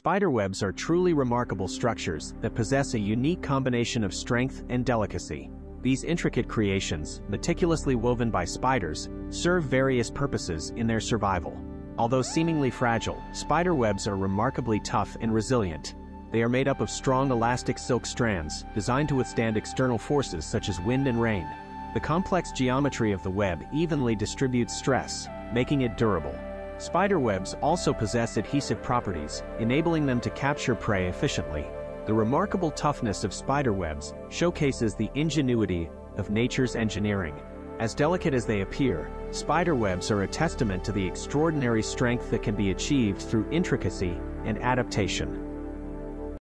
Spiderwebs are truly remarkable structures that possess a unique combination of strength and delicacy. These intricate creations, meticulously woven by spiders, serve various purposes in their survival. Although seemingly fragile, spiderwebs are remarkably tough and resilient. They are made up of strong elastic silk strands, designed to withstand external forces such as wind and rain. The complex geometry of the web evenly distributes stress, making it durable. Spiderwebs also possess adhesive properties, enabling them to capture prey efficiently. The remarkable toughness of spiderwebs showcases the ingenuity of nature's engineering. As delicate as they appear, spiderwebs are a testament to the extraordinary strength that can be achieved through intricacy and adaptation.